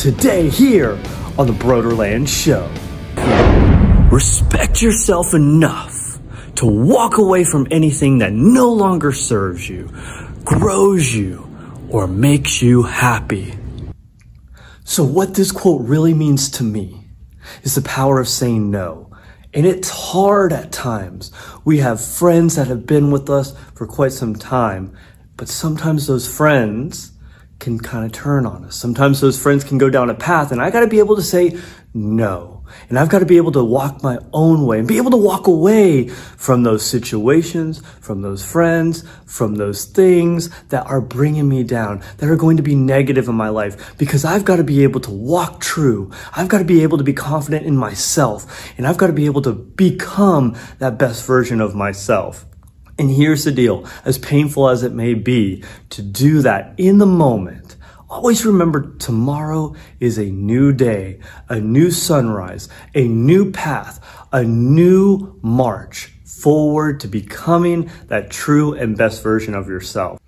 today here on the Brodeurland Show. Respect yourself enough to walk away from anything that no longer serves you, grows you, or makes you happy. So what this quote really means to me is the power of saying no. And it's hard at times. We have friends that have been with us for quite some time, but sometimes those friends can kind of turn on us. Sometimes those friends can go down a path, and I got to be able to say no. And I've got to be able to walk my own way and be able to walk away from those situations, from those friends, from those things that are bringing me down, that are going to be negative in my life, because I've got to be able to walk true. I've got to be able to be confident in myself, and I've got to be able to become that best version of myself. And here's the deal, as painful as it may be to do that in the moment, always remember tomorrow is a new day, a new sunrise, a new path, a new march forward to becoming that true and best version of yourself.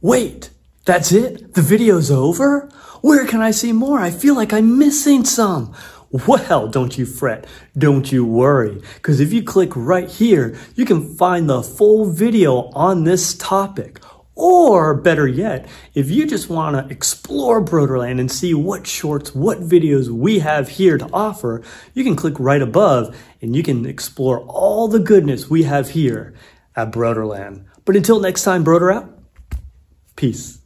Wait, that's it? The video's over? Where can I see more? I feel like I'm missing some. Well, don't you fret, don't you worry, because if you click right here, you can find the full video on this topic. Or better yet, if you just want to explore Brodeurland and see what shorts, what videos we have here to offer, you can click right above and you can explore all the goodness we have here at Brodeurland. But until next time, Broder out. Peace.